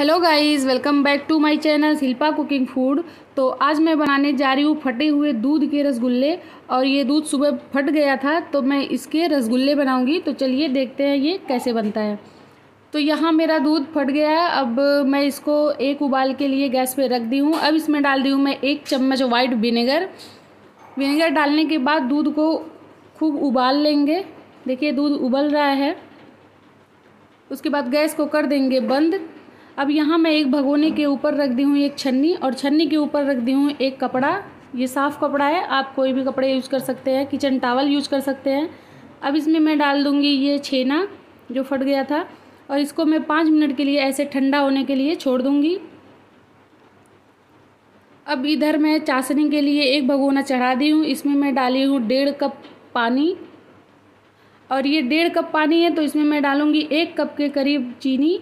Hello guys, welcome back to my channel Shilpa cooking food. तो आज मैं बनाने जा रही हूँ फटे हुए दूध के रसगुल्ले। और ये दूध सुबह फट गया था तो मैं इसके रसगुल्ले बनाऊंगी। तो चलिए देखते हैं ये कैसे बनता है। तो यहाँ मेरा दूध फट गया है। अब मैं इसको एक उबाल के लिए गैस पे रख दी हूँ। अब इसमें डाल दी हूँ मैं एक चम्मच वाइट विनेगर। विनेगर डालने के बाद दूध को खूब उबाल लेंगे। देखिए दूध उबल रहा है। उसके बाद गैस को कर देंगे बंद। अब यहाँ मैं एक भगोने के ऊपर रख दी हूँ एक छन्नी और छन्नी के ऊपर रख दी हूँ एक कपड़ा। ये साफ़ कपड़ा है, आप कोई भी कपड़े यूज़ कर सकते हैं, किचन टॉवल यूज़ कर सकते हैं। अब इसमें मैं डाल दूँगी ये छेना जो फट गया था और इसको मैं 5 मिनट के लिए ऐसे ठंडा होने के लिए छोड़ दूँगी। अब इधर मैं चाशनी के लिए एक भगोना चढ़ा दी हूँ। इसमें मैं डाली हूँ 1.5 कप पानी और ये 1.5 कप पानी है तो इसमें मैं डालूँगी 1 कप के करीब चीनी।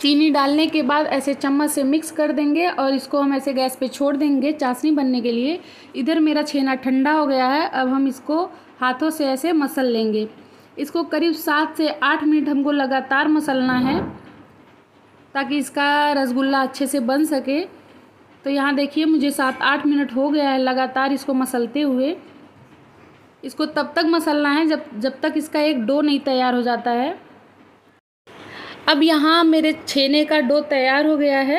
चीनी डालने के बाद ऐसे चम्मच से मिक्स कर देंगे और इसको हम ऐसे गैस पे छोड़ देंगे चाशनी बनने के लिए। इधर मेरा छेना ठंडा हो गया है। अब हम इसको हाथों से ऐसे मसल लेंगे। इसको करीब 7 से 8 मिनट हमको लगातार मसलना है ताकि इसका रसगुल्ला अच्छे से बन सके। तो यहाँ देखिए मुझे 7-8 मिनट हो गया है लगातार इसको मसलते हुए। इसको तब तक मसलना है जब तक इसका एक डो नहीं तैयार हो जाता है। अब यहाँ मेरे छेने का डो तैयार हो गया है।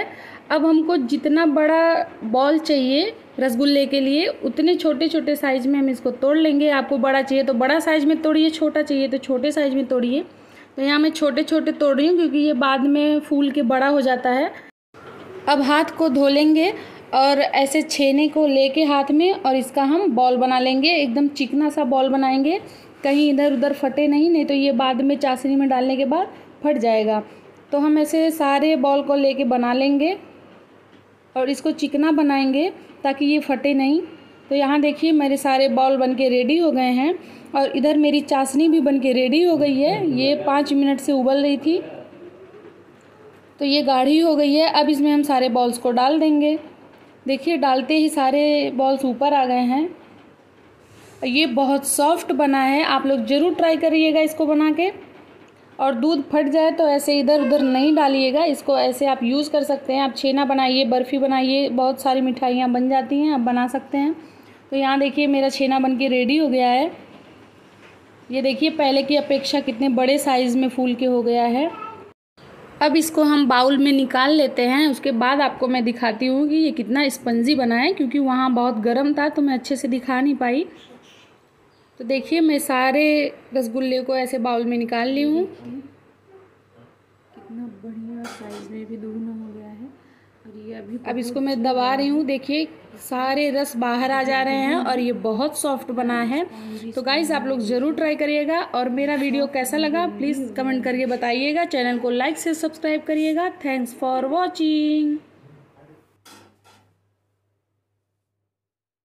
अब हमको जितना बड़ा बॉल चाहिए रसगुल्ले के लिए उतने छोटे छोटे साइज़ में हम इसको तोड़ लेंगे। आपको बड़ा चाहिए तो बड़ा साइज़ में तोड़िए, छोटा चाहिए तो छोटे साइज़ में तोड़िए। तो यहाँ मैं छोटे छोटे तोड़ रही हूँ क्योंकि ये बाद में फूल के बड़ा हो जाता है। अब हाथ को धो लेंगे और ऐसे छेने को लेके हाथ में और इसका हम बॉल बना लेंगे। एकदम चिकना सा बॉल बनाएंगे, कहीं इधर उधर फटे नहीं तो ये बाद में चाशनी में डालने के बाद फट जाएगा। तो हम ऐसे सारे बॉल को लेके बना लेंगे और इसको चिकना बनाएंगे ताकि ये फटे नहीं। तो यहाँ देखिए मेरे सारे बॉल बनके रेडी हो गए हैं और इधर मेरी चाशनी भी बनके रेडी हो गई है। ये 5 मिनट से उबल रही थी तो ये गाढ़ी हो गई है। अब इसमें हम सारे बॉल्स को डाल देंगे। देखिए डालते ही सारे बॉल्स ऊपर आ गए हैं। ये बहुत सॉफ्ट बना है, आप लोग ज़रूर ट्राई करिएगा इसको बना के। और दूध फट जाए तो ऐसे इधर उधर नहीं डालिएगा, इसको ऐसे आप यूज़ कर सकते हैं। आप छेना बनाइए, बर्फ़ी बनाइए, बहुत सारी मिठाइयाँ बन जाती हैं, आप बना सकते हैं। तो यहाँ देखिए मेरा छेना बन के रेडी हो गया है। ये देखिए पहले की अपेक्षा कितने बड़े साइज़ में फूल के हो गया है। अब इसको हम बाउल में निकाल लेते हैं। उसके बाद आपको मैं दिखाती हूँ कि ये कितना स्पंजी बना है क्योंकि वहाँ बहुत गर्म था तो मैं अच्छे से दिखा नहीं पाई। तो देखिए मैं सारे रसगुल्ले को ऐसे बाउल में निकाल ली हूँ। कितना बढ़िया साइज में भी दुगना हो गया है। और ये अब इसको मैं दबा रही हूँ। देखिए सारे रस बाहर आ जा रहे हैं और ये बहुत सॉफ्ट बना है। तो गाइस आप लोग ज़रूर ट्राई करिएगा और मेरा वीडियो कैसा लगा प्लीज़ कमेंट करके बताइएगा। चैनल को लाइक से सब्सक्राइब करिएगा। Thanks for watching.